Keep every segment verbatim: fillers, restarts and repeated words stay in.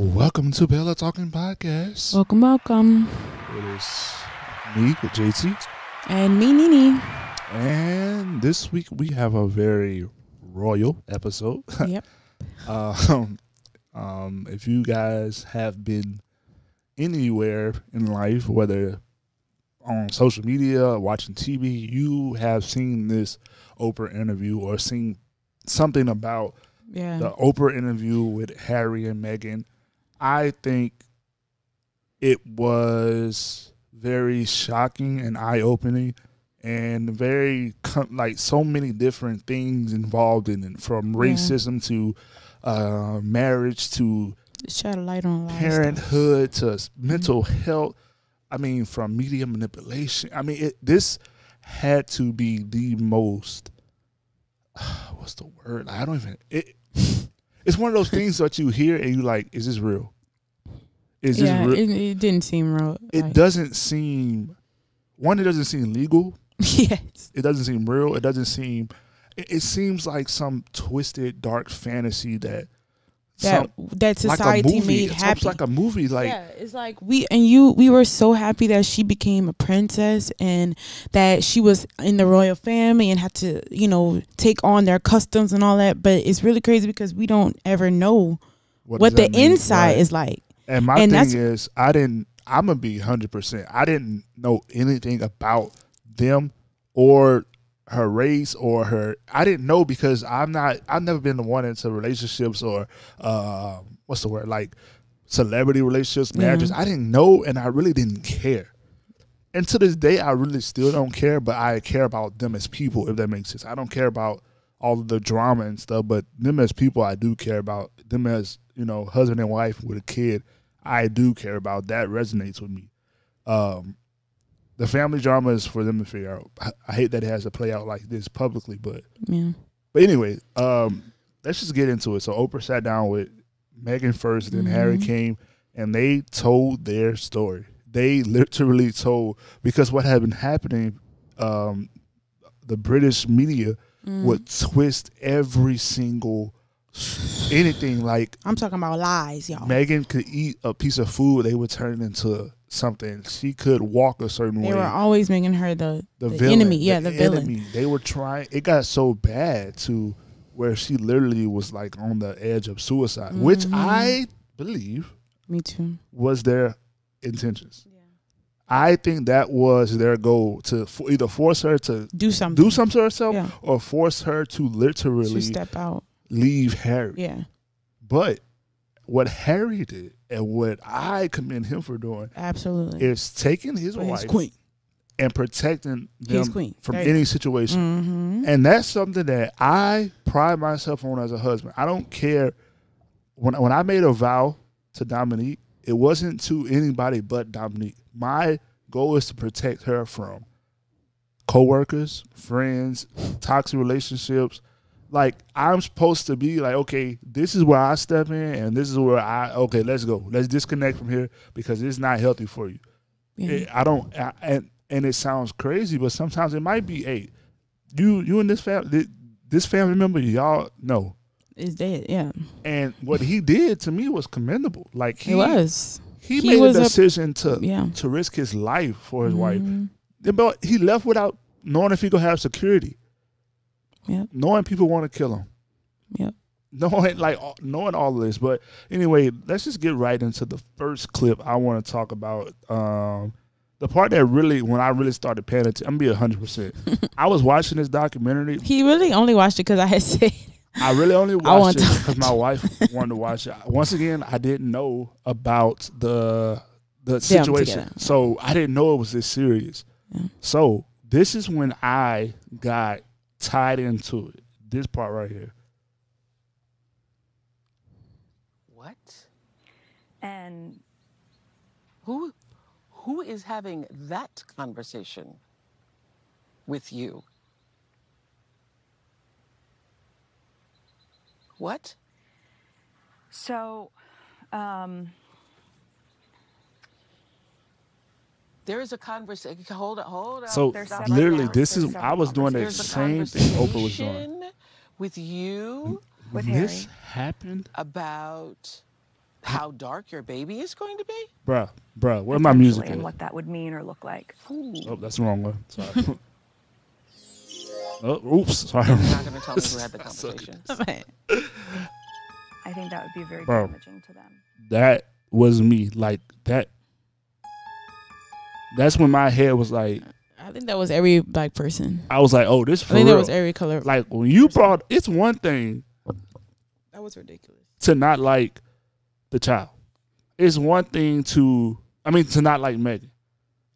Welcome to Pillow Talking Podcast. Welcome, welcome. It is me, J T. And me, Nene. And this week we have a very royal episode. Yep. um, um, if you guys have been anywhere in life, whether on social media, watching T V, you have seen this Oprah interview or seen something about yeah. the Oprah interview with Harry and Meghan. I think it was very shocking and eye-opening, and very like so many different things involved in it, from racism yeah. to uh, marriage to shed a light on parenthood to mental mm-hmm. health. I mean, from media manipulation. I mean, it, this had to be the most. Uh, what's the word? I don't even. It, It's one of those things that you hear and you like, is this real? Is yeah, this real? It, it didn't seem real. It like, doesn't seem, one, it doesn't seem legal. Yes. It doesn't seem real. It doesn't seem, it, it seems like some twisted, dark fantasy that That, some, that society like made it's happy. It's like a movie. Like, yeah, it's like we and you, we were so happy that she became a princess and that she was in the royal family and had to, you know, take on their customs and all that. But it's really crazy because we don't ever know what, what the mean? inside right. is like. And my and thing is, I didn't, I'm going to be one hundred percent. I didn't know anything about them or her race or her, I didn't know because I'm not, I've never been the one into relationships or, uh, what's the word, like celebrity relationships, marriages. Mm-hmm. I didn't know and I really didn't care. And to this day, I really still don't care, but I care about them as people, if that makes sense. I don't care about all of the drama and stuff, but them as people, I do care about. Them as, you know, husband and wife with a kid, I do care about. That resonates with me. Um, The family drama is for them to figure out. I, I hate that it has to play out like this publicly, but yeah. But anyway, um, let's just get into it. So Oprah sat down with Meghan first, then mm-hmm. Harry came, and they told their story. They literally told, because what had been happening, um, the British media mm. would twist every single anything. Like, I'm talking about lies, y'all. Meghan could eat a piece of food; they would turn it into something. She could walk a certain they way. They were always making her the, the, the villain, enemy. Yeah, the, the villain. Enemy. They were trying. It got so bad to where she literally was like on the edge of suicide, mm-hmm. which I believe, me too, was their intentions. Yeah. I think that was their goal, to for either force her to do something, do something to herself, yeah. or force her to literally she step out, leave Harry. Yeah, but what Harry did, and what I commend him for doing, absolutely, is taking his well, wife queen. and protecting them queen. from there any situation. Mm-hmm. And that's something that I pride myself on as a husband. I don't care. When, when I made a vow to Dominique, it wasn't to anybody but Dominique. My goal is to protect her from coworkers, friends, toxic relationships. Like, I'm supposed to be like, okay, this is where I step in and this is where I, okay, let's go. Let's disconnect from here because it's not healthy for you. Yeah. It, I don't, I, and and it sounds crazy, but sometimes it might be, hey, you you and this family, this family member, y'all know. Is dead, yeah. And what he did to me was commendable. Like, he it was. He, he made was a decision a, to yeah. to risk his life for his mm-hmm. wife. But he left without knowing if he could have security. Yep. Knowing people want to kill him. Yep. Knowing like knowing all of this, but anyway, let's just get right into the first clip. I want to talk about um, the part that really, when I really started paying attention, I'm gonna be a hundred percent. I was watching this documentary. He really only watched it because I had said. I really only watched it because my wife wanted to watch it. Once again, I didn't know about the the situation, so I didn't know it was this serious. Yeah. So this is when I got tied into it. This part right here. What? And who who is having that conversation with you? What? So, um there is a conversation. Hold on, hold on. So literally, this is, I was doing the same thing Oprah was doing. With you, with Harry. This happened? About how dark your baby is going to be? Bruh, bruh, where my music is? And what that would mean or look like. Ooh. Oh, that's the wrong one. Sorry. Oh, oops, sorry. You're not going to tell me who had the conversation. Okay. I think that would be very Bro, damaging to them. That was me. Like, that. That's when my head was like. I think that was every black person. I was like, oh, this for I think real. That was every color. Like, when you person. brought, it's one thing. That was ridiculous. To not like the child. It's one thing to, I mean, to not like Meghan.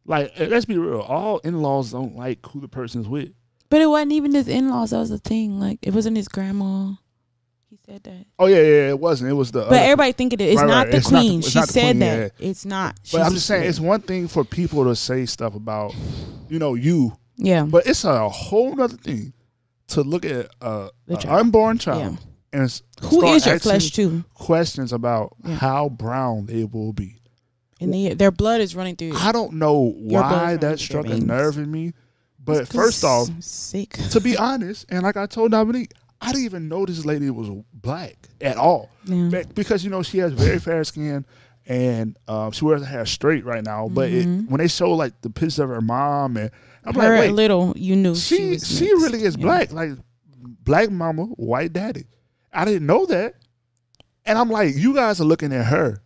Like, let's be real. All in-laws don't like who the person's with. But it wasn't even his in-laws. That was the thing. Like, it wasn't his grandma. He said that. Oh, yeah, yeah, it wasn't. It was the. But uh, everybody thinking it. It's right, not right. the it's queen. Not the, she said queen, that. Yeah. It's not. She's but I'm just saying, it's one thing for people to say stuff about, you know, you. Yeah. But it's a whole other thing to look at an unborn child yeah. and who is your flesh to questions about yeah. how brown they will be. And they, their blood is running through. I don't know why that struck a nerve in me. But first off, sick. to be honest, and like I told Dominique, I didn't even know this lady was black at all. Yeah. Because, you know, she has very fair skin and um, she wears her hair straight right now. But mm-hmm. it, when they show, like, the picture of her mom, and I'm her like, wait. little, you knew she She, was she really is yeah. black. Like, black mama, white daddy. I didn't know that. And I'm like, you guys are looking at her.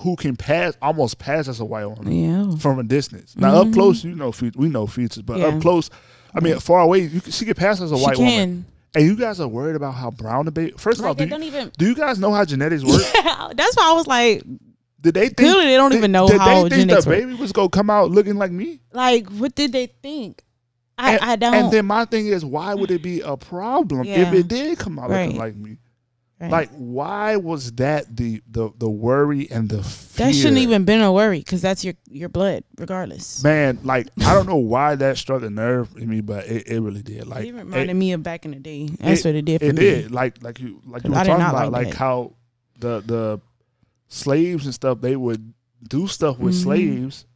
Who can pass almost pass as a white woman yeah. from a distance? Now mm-hmm. up close, you know, we know features, but yeah. up close, I mean, far away, you can, she can pass as a she white can. woman. And you guys are worried about how brown the baby. First of like all, do you, even, do you guys know how genetics work? Yeah, that's why I was like, did they think, clearly they don't did, even know did how they think genetics the baby work. was gonna come out looking like me? Like, what did they think? I, and, I don't. And then my thing is, why would it be a problem yeah. if it did come out right. looking like me? Right. Like, why was that the, the the worry and the fear? That shouldn't even been a worry because that's your, your blood regardless. Man, like, I don't know why that struck a nerve in me, but it, it really did. Like, It reminded it, me of back in the day. That's it, what it did for it me. It did. Like, like you, like you were I talking about, like, like how the, the slaves and stuff, they would do stuff with mm-hmm. slaves.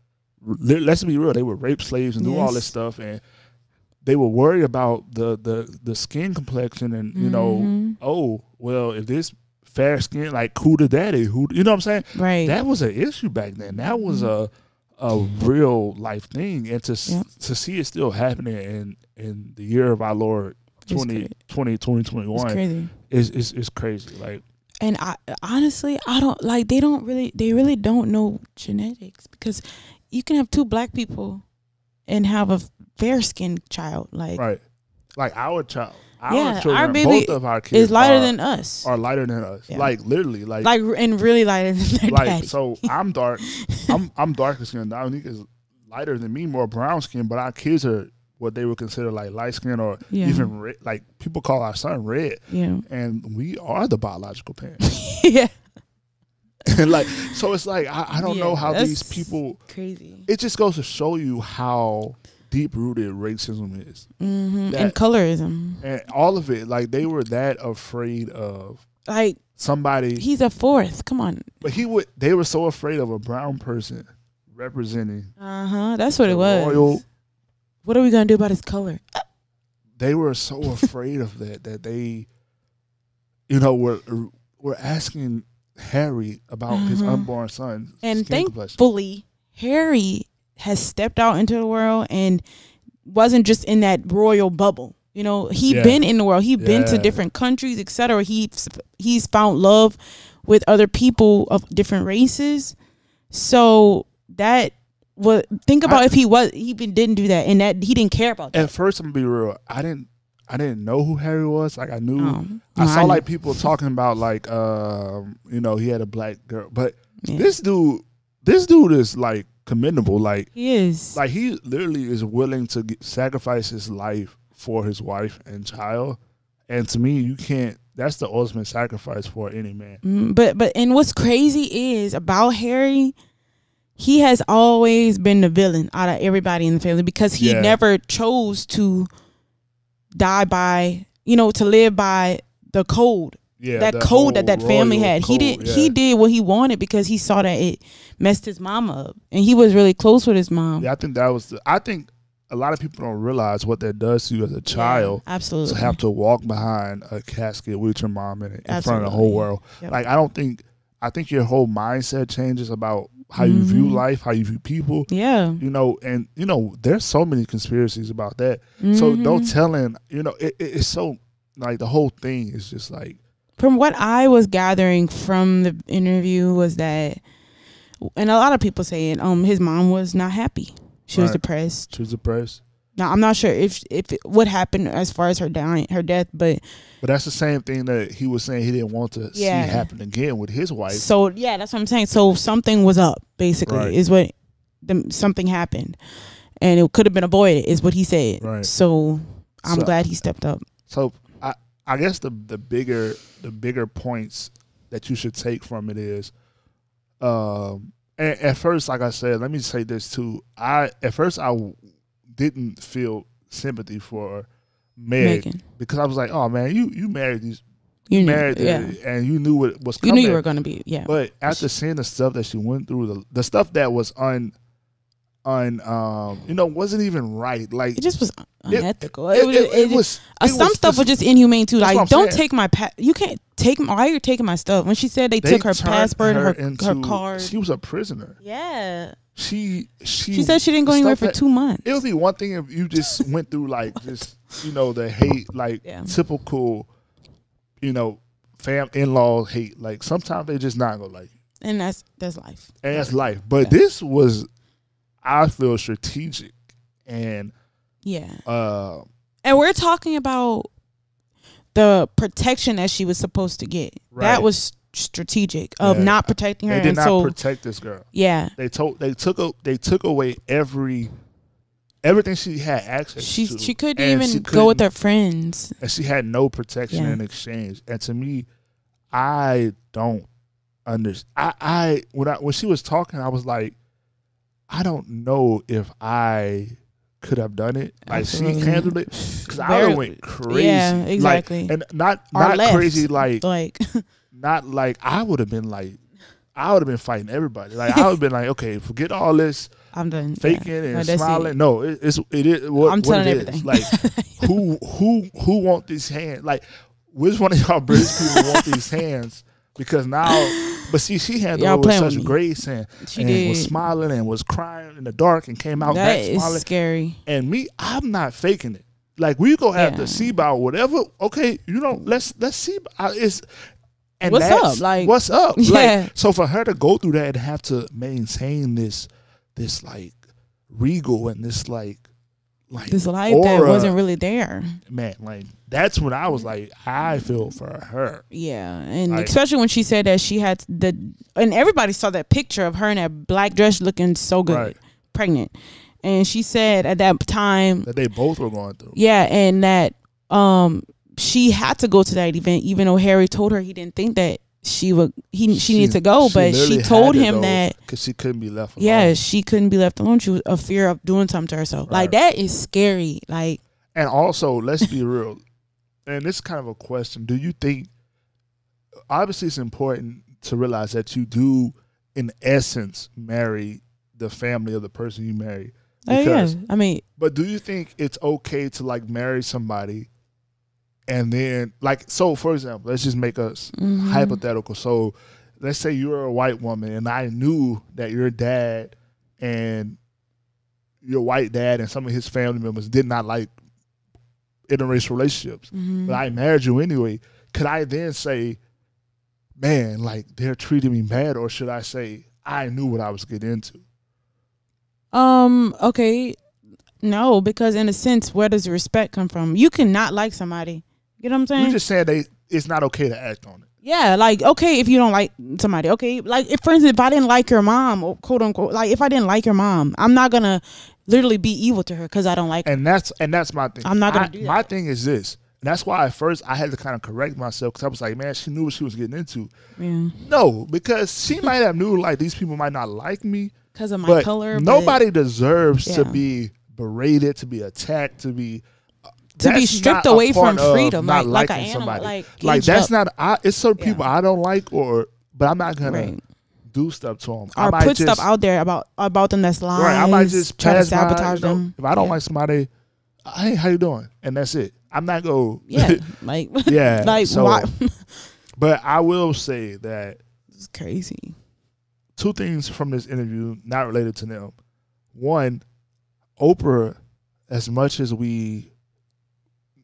Let's be real. They would rape slaves and yes. do all this stuff. And they were worried about the, the, the skin complexion and, you mm-hmm. know, oh, well, if this fair skin, like, who the daddy? Who, you know what I'm saying? Right. That was an issue back then. That was a a real life thing, and to yep. to see it still happening in in the year of our Lord twenty twenty, twenty twenty-one is is is crazy. Like, and I honestly, I don't like they don't really they really don't know genetics because you can have two black people and have a fair skinned child, like right, like our child. Our yeah, children, our baby both of our kids is lighter are, than us. Are lighter than us, yeah. like literally, like like and really lighter than their like. Daddy. So I'm dark, I'm I'm darker skinned. Dominique is lighter than me, more brown skinned. But our kids are what they would consider like light skin or yeah. even red, like people call our son red. Yeah, and we are the biological parents. yeah, and like so, it's like I, I don't yeah, know how these people crazy. It just goes to show you how deep-rooted racism is mm-hmm. that, and colorism and all of it. Like, they were that afraid of like somebody he's a fourth come on but he would they were so afraid of a brown person representing uh-huh that's what it was royal. What are we gonna do about his color? They were so afraid of that that they you know were were asking Harry about uh-huh. his unborn son and thankfully Harry has stepped out into the world and wasn't just in that royal bubble. You know, he yeah. been in the world. He yeah. been to different countries, et cetera. He, he's found love with other people of different races. So that was, think about I, if he was, he been, didn't do that and that he didn't care about that. At first, I'm gonna be real. I didn't, I didn't know who Harry was. Like I knew, um, I no, saw I like people talking about like, um, you know, he had a black girl, but yeah. this dude, this dude is like, commendable, like he is, like he literally is willing to get, sacrifice his life for his wife and child, and to me, you can't. That's the ultimate sacrifice for any man. Mm, but but and what's crazy is about Harry, he has always been the villain out of everybody in the family because he yeah. never chose to die by, you know, to live by the code. Yeah, that code that that family had. Code, he did. Yeah. He did what he wanted because he saw that it messed his mom up, and he was really close with his mom. Yeah, I think that was. The, I think a lot of people don't realize what that does to you as a child. Yeah, absolutely, to have to walk behind a casket with your mom in it in absolutely. front of the whole world. Yep. Like I don't think I think your whole mindset changes about how mm-hmm. you view life, how you view people. Yeah. You know, and, you know, there's so many conspiracies about that. Mm-hmm. So no telling, you know, it, it, it's so, like, the whole thing is just like. From what I was gathering from the interview was that, and a lot of people saying, um, his mom was not happy. She right. was depressed. She was depressed. Now, I'm not sure if if it, what happened as far as her dying, her death, but but that's the same thing that he was saying he didn't want to yeah. see happen again with his wife. So yeah, that's what I'm saying. So something was up, basically, right. is what the, something happened, and it could have been avoided, is what he said. Right. So I'm so, glad he stepped up. So I I guess the the bigger the bigger points that you should take from it is, um, and at first, like I said, let me say this too. I at first I. didn't feel sympathy for Meg Meghan. Because I was like, oh man, you you married these, you, you knew, married yeah. the, and you knew what was coming. You knew you were going to be, yeah. But after seeing the stuff that she went through, the the stuff that was un, un um, you know, wasn't even right. Like it just was unethical. It, it, it was. It, it, it was it some was, stuff was just inhumane too. Like don't saying. take my pa you can't take my. Why are you taking my stuff? When she said they, they took her passport, her, her, into, her card, she was a prisoner. Yeah. She, she she said she didn't go anywhere for that, two months. It would be one thing if you just went through like just you know the hate like yeah. typical, you know, fam in-law hate. Like sometimes they just not gonna like you, and that's that's life. And that's life. But yeah. this was, I feel, strategic and yeah. Uh, and we're talking about the protection that she was supposed to get. Right. That was. strategic of yeah. not protecting her. They did and not so, protect this girl. Yeah, they told they took a, they took away every everything she had access she, to. She couldn't and even she couldn't, go with her friends, and she had no protection yeah. in exchange. And to me, I don't understand. I, I when I when she was talking, I was like, I don't know if I could have done it. Like Absolutely. she handled it because I went crazy. Yeah, exactly. Like, and not or not left. crazy like like. Not like I would have been like, I would have been fighting everybody. Like I would have been like, okay, forget all this. I'm done faking yeah. and no, smiling. It. No, it, it's it is. What, I'm telling what it everything. Is. Like who who who want these hands? Like which one of y'all British people want these hands? Because now, but see, she handled it with such with grace and, she and did. was smiling and was crying in the dark and came out that back is smiling. Scary. And me, I'm not faking it. Like we gonna have yeah. to see about whatever. Okay, you don't. Let's let's see. It's. And what's up? Like what's up? Yeah. Like, so for her to go through that and have to maintain this, this like regal and this like, like this life aura, that wasn't really there. Man, like that's when I was like, I feel for her. Yeah, and like, especially when she said that she had the, and everybody saw that picture of her in that black dress looking so good, right. pregnant, and she said at that time that they both were going through. Yeah, and that um. she had to go to that event, even though Harry told her he didn't think that she would. He she, she needed to go, she but she told him though, that because she couldn't be left alone. Yeah, she couldn't be left alone. She was a fear of doing something to herself. Right. Like that is scary. Like, and also let's be real. And this is kind of a question: do you think? Obviously, it's important to realize that you do, in essence, marry the family of the person you marry. Because, oh, yeah. I mean, but do you think it's okay to like marry somebody? And then, like, so for example, let's just make us mm-hmm. hypothetical. So, let's say you're a white woman, and I knew that your dad and your white dad and some of his family members did not like interracial relationships, mm-hmm. but I married you anyway. Could I then say, man, like they're treating me bad, or should I say I knew what I was getting into? Um. Okay. No, because in a sense, where does respect come from? You cannot like somebody. You know what I'm saying? You just said they it's not okay to act on it. Yeah, like okay if you don't like somebody. Okay, like if for instance if I didn't like your mom, or quote unquote, like if I didn't like your mom, I'm not gonna literally be evil to her because I don't like her. And that's and that's my thing. I'm not gonna I, do that. My thing is this, and that's why at first I had to kind of correct myself because I was like, man, she knew what she was getting into. Yeah. No, because she might have knew like these people might not like me because of my but color. Nobody but, deserves yeah. to be berated, to be attacked, to be uh, to be stripped away from freedom, not like, liking like an somebody. Animal, like, like that's up. not. I, it's some yeah. people I don't like, or but I'm not gonna right. do stuff to them. Or I might put just, stuff out there about about them that's lying. Right, I might just try to sabotage by, them. You know, if I don't yeah. like somebody, hey, how you doing? And that's it. I'm not go. Yeah, like yeah. like so, why? But I will say that is crazy. Two things from this interview not related to them. One, Oprah, as much as we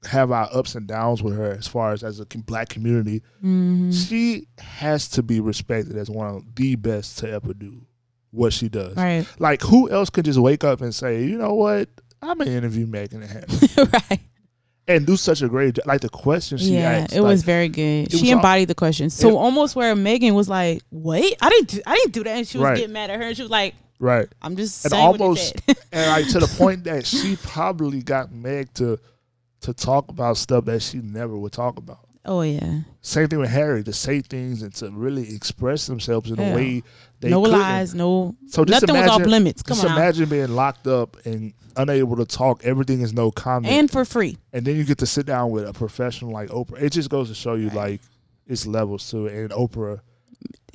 have our ups and downs with her as far as as a black community, mm-hmm. she has to be respected as one of the best to ever do what she does. Right. Like, who else could just wake up and say, you know what, I'm gonna interview Meghan and Harry. Right. And do such a great job. Like, the question she yeah, asked. Yeah, it like, was very good. She embodied all, the question. So it, almost where Meghan was like, wait, I didn't do, I didn't do that. And she was right. getting mad at her. And she was like, right. I'm just and saying almost, what And like to the point that she probably got Meg to to talk about stuff that she never would talk about. Oh, yeah. Same thing with Harry, to say things and to really express themselves in yeah. a way they No couldn't. lies, no, so just nothing imagine, was off limits. Come just on. Just imagine being locked up and unable to talk. Everything is no comment. And for free. And then you get to sit down with a professional like Oprah. It just goes to show you, right. like, it's levels to it. And Oprah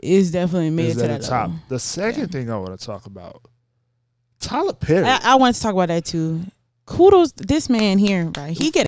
is definitely made is it to that the top. Level. The second yeah. thing I want to talk about, Tyler Perry. I, I want to talk about that, too. Kudos, this man here, right? He get